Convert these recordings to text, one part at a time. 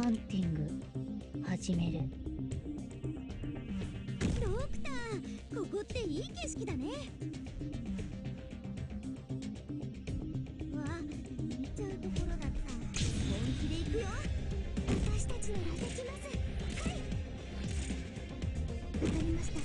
ハンティング始める。ドクター、ここっていい景色だね。わあ、見ちゃうところだった。本気で行くよ。私たちならできます。はい、わかりました。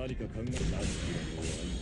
何か考えなしきれない。